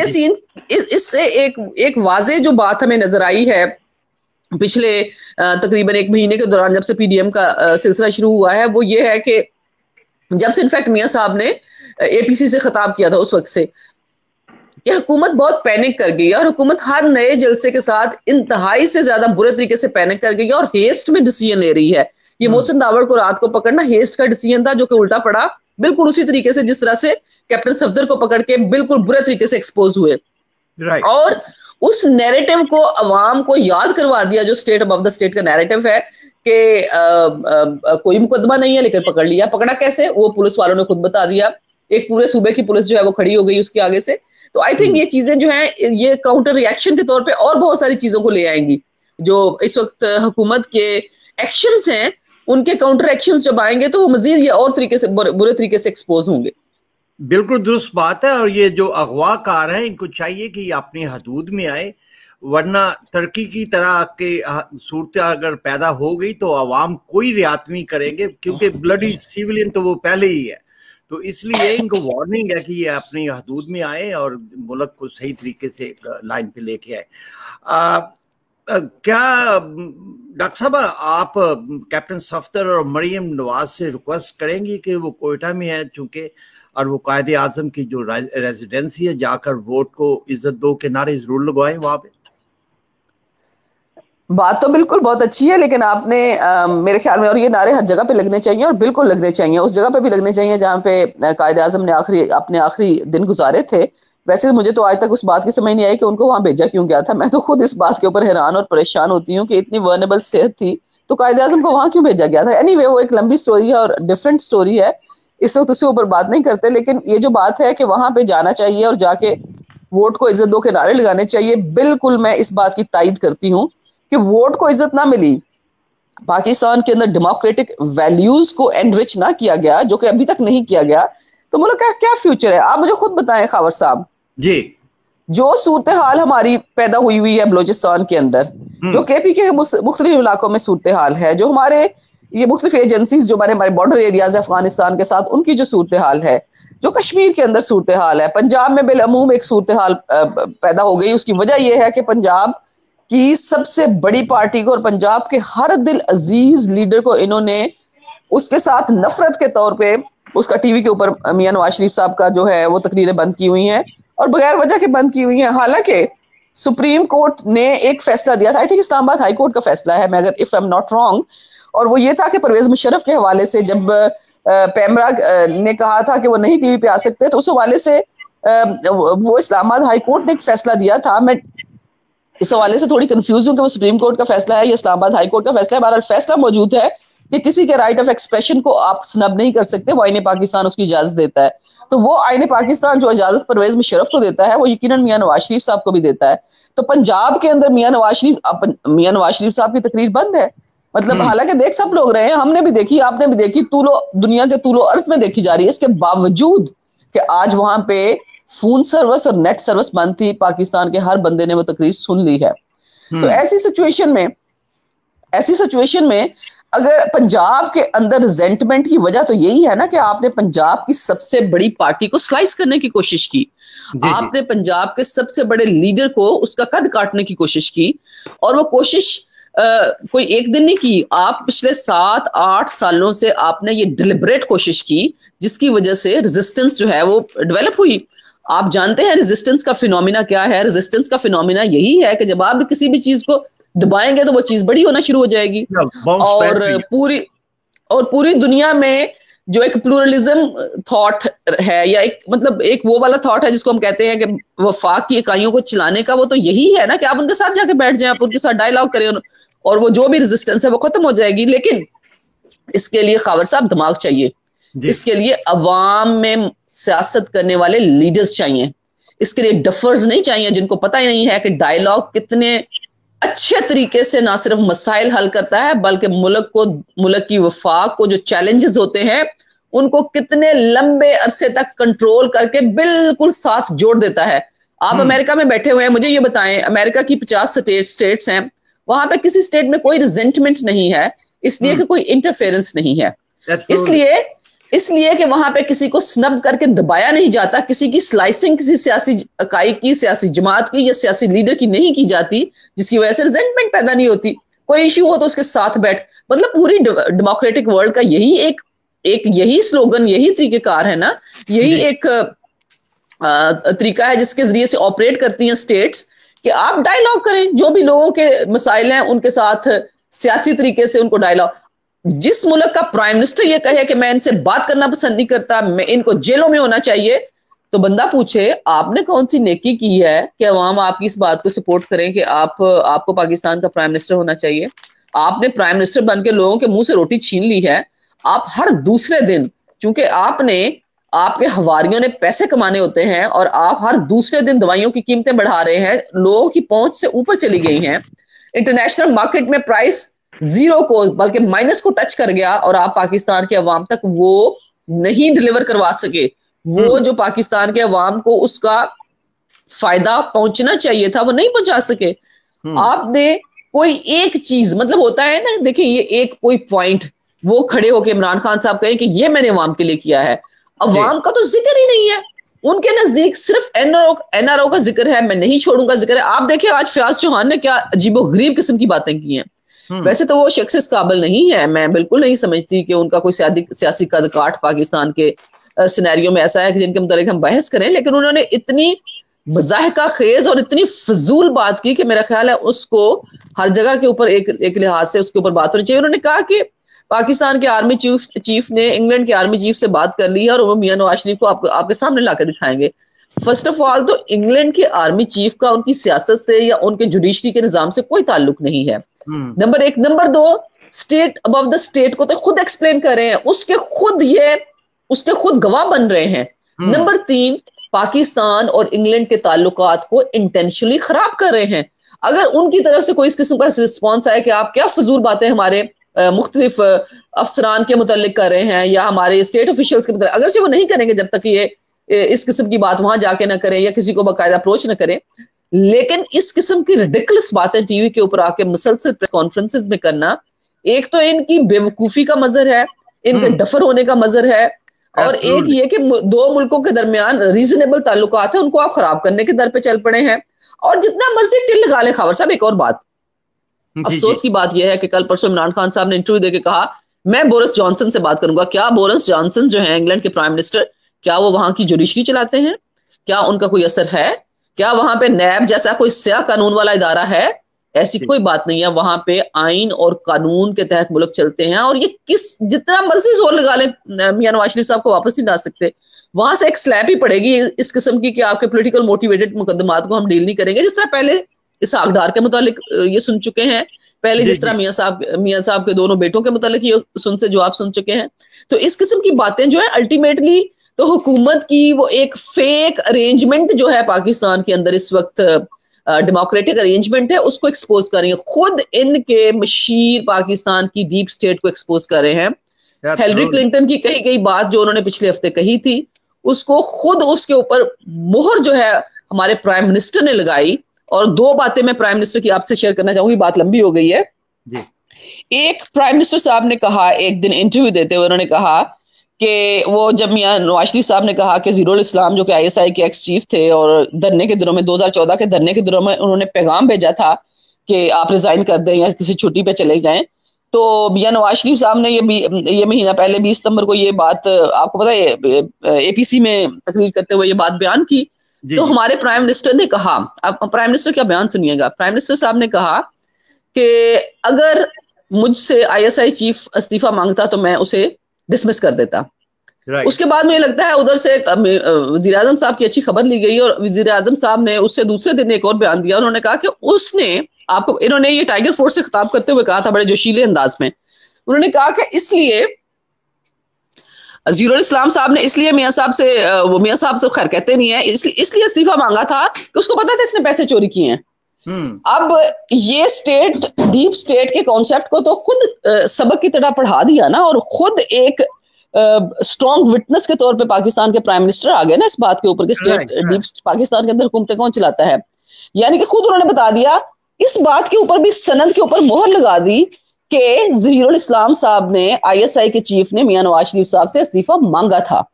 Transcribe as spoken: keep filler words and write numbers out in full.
ये सीन इससे एक एक वाजे जो बात हमें नजर आई है पिछले तकरीबन एक महीने के दौरान जब से पीडीएम का सिलसिला शुरू हुआ है, वो ये है कि जब से इनफैक्ट मियां साहब ने एपीसी से खिताब किया था उस वक्त से कि हुकूमत बहुत पैनिक कर गई है और हुकूमत हर नए जलसे के साथ इंतहाई से ज्यादा बुरे तरीके से पैनिक कर गई है और हेस्ट में डिसीजन ले रही है। ये मोहसिन दावर को रात को पकड़ना हेस्ट का डिसीजन था जो कि उल्टा पड़ा बिल्कुल उसी तरीके से जिस तरह से कैप्टन सफदर को पकड़ के बिल्कुल बुरे तरीके से एक्सपोज हुए। right. और उस नैरेटिव को अवाम को याद करवा दिया जो स्टेट अबव द स्टेट का नैरेटिव है कि कोई मुकदमा नहीं है लेकिन पकड़ लिया। पकड़ा कैसे वो पुलिस वालों ने खुद बता दिया, एक पूरे सूबे की पुलिस जो है वो खड़ी हो गई उसके आगे से। तो आई थिंक ये चीजें जो हैं ये काउंटर रिएक्शन के तौर पे और बहुत सारी चीजों को ले आएंगी जो इस वक्त हुकूमत के एक्शंस हैं, उनके काउंटर एक्शंस जब आएंगे तो वो मजीद ये और तरीके से बुरे तरीके से एक्सपोज होंगे। बिल्कुल दुरुस्त बात है। और ये जो अगवाकार हैं इनको चाहिए कि अपनी हदूद में आए, वरना टर्की की तरह के सूरत अगर पैदा हो गई तो आवाम कोई रियायत नहीं करेंगे क्योंकि ब्लडी सिविलियन तो वो पहले ही है। तो इसलिए इनको वार्निंग है कि ये अपनी हदूद में आए और मुल्क को सही तरीके से लाइन पे लेके आए। क्या डॉक्टर साहब आप कैप्टन सफदर और मरियम नवाज से रिक्वेस्ट करेंगी कि वो कोयटा में है चूँकि और वो कायदे आजम की जो रेजिडेंसी है जाकर वोट को इज्जत दो के नारे जरूर लगवाएं वहाँ पे? बात तो बिल्कुल बहुत अच्छी है लेकिन आपने आ, मेरे ख्याल में और ये नारे हर जगह पे लगने चाहिए और बिल्कुल लगने चाहिए, उस जगह पे भी लगने चाहिए जहाँ पे कायदे आजम ने आखिरी अपने आखिरी दिन गुजारे थे। वैसे मुझे तो आज तक उस बात की समझ नहीं आई कि उनको वहाँ भेजा क्यों गया था। मैं तो खुद इस बात के ऊपर हैरान और परेशान होती हूँ कि इतनी वर्नेबल सेहत थी तो कायदे आजम को वहाँ क्यों भेजा गया था। एनीवे वो एक लंबी स्टोरी है और डिफरेंट स्टोरी है, इस वक्त उसके ऊपर बात नहीं करते, लेकिन ये जो बात है कि वहाँ पे जाना चाहिए और जाके वोट को इज्जत दो के नारे लगाने चाहिए। बिल्कुल मैं इस बात की तायद करती हूँ कि वोट को इज्जत ना मिली, पाकिस्तान के अंदर डेमोक्रेटिक वैल्यूज को एनरिच ना किया गया जो कि अभी तक नहीं किया गया, तो मुल्क का क्या फ्यूचर है? आप मुझे खुद बताएं खावर साहब जी, जो सूरत हाल हमारी पैदा हुई हुई है बलोचिस्तान के अंदर, जो केपी के मुख्तलिफ इलाकों में सूरत हाल है, जो हमारे ये मुख्तलिफ एजेंसीज जो हमारे हमारे बॉर्डर एरियाज है अफगानिस्तान के साथ उनकी जो सूरत हाल है, जो कश्मीर के अंदर सूरत हाल है, पंजाब में बिलअमूम एक सूरत हाल पैदा हो गई। उसकी वजह यह है कि पंजाब की सबसे बड़ी पार्टी को और पंजाब के हर दिल अजीज लीडर को इन्होंने उसके साथ नफरत के तौर पे उसका टीवी के ऊपर मियां नवाज शरीफ साहब का जो है वो तकरीरें बंद की हुई हैं और बगैर वजह के बंद की हुई हैं। हालांकि सुप्रीम कोर्ट ने एक फैसला दिया था, I think Islamabad high court का फैसला है मैं अगर if I am not wrong, और वो ये था कि परवेज मुशर्रफ के हवाले से जब पेमरा ने कहा था कि वो नहीं टीवी पे आ सकते तो उस हवाले से वो इस्लामाबाद हाई कोर्ट ने एक फैसला दिया था। मैं इस हवाले से थोड़ी कंफ्यूज हूँ कि वो सुप्रीम कोर्ट का फैसला है या इस्लामाबाद हाई कोर्ट का फैसला है। बहरहाल फैसला मौजूद है कि किसी के राइट ऑफ एक्सप्रेशन को आप स्नब नहीं कर सकते, वो आईने पाकिस्तान उसकी इजाजत देता है। तो वो आईने पाकिस्तान जो इजाजत परवेज मुशर्रफ को देता है वो यकीनन मियां नवाज शरीफ साहब को भी देता है। तो पंजाब के अंदर मियां नवाज शरीफ मियां नवाज शरीफ साहब की तकरीर बंद है, मतलब हालांकि देख सब लोग रहे हैं, हमने भी देखी आपने भी देखी, तूलो दुनिया के तूलो अर्ज में देखी जा रही है। इसके बावजूद कि आज वहां पे फोन सर्विस और नेट सर्विस बंद थी, पाकिस्तान के हर बंदे ने वो तकरीर सुन ली है। तो ऐसी सिचुएशन में ऐसी सिचुएशन में अगर पंजाब के अंदर रिजेंटमेंट की वजह तो यही है ना कि आपने पंजाब की सबसे बड़ी पार्टी को स्लाइस करने की कोशिश की, आपने पंजाब के सबसे बड़े लीडर को उसका कद काटने की कोशिश की और वो कोशिश आ, कोई एक दिन नहीं की, आप पिछले सात आठ सालों से आपने ये डिलिबरेट कोशिश की जिसकी वजह से रेजिस्टेंस जो है वो डेवलप हुई। आप जानते हैं रेजिस्टेंस का फिनोमिना क्या है? रेजिस्टेंस का फिनोमिना यही है कि जब आप किसी भी चीज को दबाएंगे तो वो चीज बड़ी होना शुरू हो जाएगी। और पूरी और पूरी दुनिया में जो एक प्लूरलिज्म थॉट है या एक मतलब एक वो वाला थॉट है जिसको हम कहते हैं कि वफाक की इकाइयों को चलाने का, वो तो यही है ना कि आप उनके साथ जाके बैठ जाए, आप उनके साथ डायलॉग करें और वो जो भी रेजिस्टेंस है वो खत्म हो जाएगी। लेकिन इसके लिए खावर साहब दिमाग चाहिए, इसके लिए अवाम में सियासत करने वाले लीडर्स चाहिए, इसके लिए डफर्स नहीं चाहिए जिनको पता ही नहीं है कि डायलॉग कितने अच्छे तरीके से ना सिर्फ मसाइल हल करता है बल्कि मुल्क को मुल्क की वफाक को जो चैलेंजेस होते हैं उनको कितने लंबे अरसे तक कंट्रोल करके बिल्कुल साथ जोड़ देता है। आप अमेरिका में बैठे हुए हैं, मुझे ये बताएं अमेरिका की पचास स्टेट स्टेट्स हैं, वहां पे किसी स्टेट में कोई रिजेंटमेंट नहीं है इसलिए कि कोई इंटरफेरेंस नहीं है। इसलिए इसलिए कि वहां पे किसी को स्नब करके दबाया नहीं जाता, किसी की स्लाइसिंग किसी सियासी इकाई की, सियासी जमात की या सियासी लीडर की नहीं की जाती, जिसकी वजह से रिजेंटमेंट पैदा नहीं होती। कोई इशू हो तो उसके साथ बैठ, मतलब पूरी डेमोक्रेटिक वर्ल्ड का यही एक एक यही स्लोगन, यही तरीकेकार है ना, यही एक तरीका है जिसके जरिए से ऑपरेट करती हैं स्टेट्स कि आप डायलॉग करें, जो भी लोगों के मसाइल हैं उनके साथ सियासी तरीके से उनको डायलॉग। जिस मुल्क का प्राइम मिनिस्टर ये कहे कि मैं इनसे बात करना पसंद नहीं करता, मैं इनको जेलों में होना चाहिए, तो बंदा पूछे आपने कौन सी नेकी की है कि अवाम आपकी इस बात को सपोर्ट करें कि आप आपको पाकिस्तान का प्राइम मिनिस्टर होना चाहिए। आपने प्राइम मिनिस्टर बन के लोगों के मुंह से रोटी छीन ली है। आप हर दूसरे दिन, चूंकि आपने आपके हवारियों ने पैसे कमाने होते हैं और आप हर दूसरे दिन दवाइयों की कीमतें बढ़ा रहे हैं, लोगों की पहुंच से ऊपर चली गई हैं। इंटरनेशनल मार्केट में प्राइस जीरो को बल्कि माइनस को टच कर गया और आप पाकिस्तान के अवाम तक वो नहीं डिलीवर करवा सके, वो जो पाकिस्तान के अवाम को उसका फायदा पहुंचना चाहिए था वो नहीं पहुंचा सके। आपने कोई एक चीज, मतलब होता है ना, देखिए ये एक कोई पॉइंट वो खड़े होकर इमरान खान साहब कहें कि ये मैंने अवाम के लिए किया है, अवाम का तो जिक्र ही नहीं है। उनके नजदीक सिर्फ एनआरओ एनआरओ का जिक्र है, मैं नहीं छोड़ूंगा जिक्र है। आप देखिए आज फयाज चौहान ने क्या अजीबोगरीब किस्म की बातें की हैं। वैसे तो वो शख्स इस काबिल नहीं है, मैं बिल्कुल नहीं समझती कि उनका कोई सियासी कद काठ पाकिस्तान के सिनेरियो में ऐसा है कि जिनके मुतालिक हम बहस करें, लेकिन उन्होंने इतनी मजाहका खेज और इतनी फजूल बात की कि मेरा ख्याल है उसको हर जगह के ऊपर एक एक लिहाज से उसके ऊपर बात होनी चाहिए। उन्होंने कहा कि पाकिस्तान के आर्मी चीफ चीफ ने इंग्लैंड के आर्मी चीफ से बात कर ली है और वो मियां नवाज शरीफ को आप, आपके सामने लाकर दिखाएंगे। फर्स्ट ऑफ ऑल तो इंग्लैंड के आर्मी चीफ का उनकी सियासत से या उनके जुडिशरी के निजाम से कोई ताल्लुक नहीं है, नंबर एक। नंबर दो, स्टेट अबव द स्टेट को तो खुद एक्सप्लेन कर रहे हैं, उसके खुद ये उसके खुद गवाह बन रहे हैं। नंबर तीन, पाकिस्तान और इंग्लैंड के ताल्लुकात को इंटेंशनली खराब कर रहे हैं। अगर उनकी तरफ से कोई इस किस्म का रिस्पॉन्स आया कि आप क्या फजूल बातें हमारे मुख्तलिफ अफसरान के मुतल्लिक कर रहे हैं या हमारे स्टेट ऑफिशियल्स के मुतल्लिक, अगरचे वो नहीं करेंगे जब तक ये इस किस्म की बात वहां जाके ना करें या किसी को बाकायदा अप्रोच ना करें, लेकिन इस किस्म की रिडिकुलस बातें टीवी के ऊपर आके मुसलसल प्रेस कॉन्फ्रेंसेस में करना, एक तो इनकी बेवकूफ़ी का मजर है, इनके डफर होने का मजर है, और एक ये कि दो मुल्कों के दरमियान रीजनेबल ताल्लुकात है, उनको आप खराब करने के दर पे चल पड़े हैं। और जितना मर्जी टिल लगा ले खावर साहब। एक और बात, अफसोस की बात यह है कि कल परसों इमरान खान साहब ने इंटरव्यू देके कहा मैं बोरिस जॉनसन से बात करूंगा। क्या बोरिस जॉनसन जो है इंग्लैंड के प्राइम मिनिस्टर, क्या वो वहां की जुडिशरी चलाते हैं? क्या उनका कोई असर है? क्या वहां पे नैब जैसा कोई स्या कानून वाला इदारा है? ऐसी कोई बात नहीं है। वहां पे आइन और कानून के तहत मुल्क चलते हैं और ये किस जितना मर्जी जोर लगा ले मियां नवाज शरीफ साहब को वापस नहीं ला सकते। वहां से एक स्लैप ही पड़ेगी इस किस्म की कि आपके पोलिटिकल मोटिवेटेड मुकदमात को हम डील नहीं करेंगे, जिस तरह पहले इसहाक डार के मुतालिक ये सुन चुके हैं, पहले जिस तरह मियां साहब मियां साहब के दोनों बेटों के मुतालिक ये सुन से जवाब सुन चुके हैं। तो इस किस्म की बातें जो है अल्टीमेटली तो हुकूमत की वो एक फेक अरेंजमेंट जो है पाकिस्तान के अंदर इस वक्त डेमोक्रेटिक अरेंजमेंट है, उसको एक्सपोज कर रही है। खुद इनके मशीर पाकिस्तान की डीप स्टेट को एक्सपोज कर रहे हैं। हिलरी क्लिंटन की कही गई बात जो उन्होंने पिछले हफ्ते कही थी, उसको खुद उसके ऊपर मोहर जो है हमारे प्राइम मिनिस्टर ने लगाई। और दो बातें मैं प्राइम मिनिस्टर की आपसे शेयर करना चाहूंगी, बात लंबी हो गई है जी। एक, प्राइम मिनिस्टर साहब ने कहा एक दिन इंटरव्यू देते हुए, उन्होंने कहा कि वो जब मियां नवाज शरीफ साहब ने कहा कि ज़हीरुल इस्लाम जो कि आईएसआई के एक्स चीफ थे और धरने के दिनों में दो हज़ार चौदह के धरने के दिनों में उन्होंने पैगाम भेजा था कि आप रिजाइन कर दें या किसी छुट्टी पे चले जाएं, तो मियां नवाज शरीफ साहब ने ये ये महीना पहले बीस सितंबर को ये बात, आपको पता है, एपीसी में तकरीर करते हुए ये बात बयान की। तो हमारे प्राइम मिनिस्टर ने कहा, अब प्राइम मिनिस्टर का बयान सुनिएगा। प्राइम मिनिस्टर साहब ने कहा कि अगर मुझसे आईएसआई चीफ इस्तीफा मांगता तो मैं उसे डिसमिस कर देता। उसके बाद मुझे लगता है उधर से वजीर आजम साहब की अच्छी खबर ली गई और वजीर आजम साहब ने उससे दूसरे दिन एक और बयान दिया। उन्होंने कहा कि उसने आपको, इन्होंने ये टाइगर फोर्स से खिताब करते हुए कहा था बड़े जोशीले अंदाज में। उन्होंने कहा कि इसलिए ज़हीरुल इस्लाम साहब ने इसलिए मियां साहब से, वो मियां साहब तो खैर कहते नहीं है, इसलिए इसलिए इस्तीफा मांगा था कि उसको पता था इसने पैसे चोरी किए हैं। अब ये स्टेट डीप स्टेट के कॉन्सेप्ट को तो खुद सबक की तरह पढ़ा दिया ना, और खुद एक स्ट्रॉन्ग विटनेस के तौर पे पाकिस्तान के प्राइम मिनिस्टर आ गए ना इस बात के ऊपर कि स्टेट डीप पाकिस्तान के अंदर हुकूमतें कौन चलाता है। यानी कि खुद उन्होंने बता दिया, इस बात के ऊपर भी सनद के ऊपर मोहर लगा दी कि ज़हीरुल इस्लाम साहब ने आई एस आई के चीफ ने मियां नवाज शरीफ साहब से इस्तीफा मांगा था।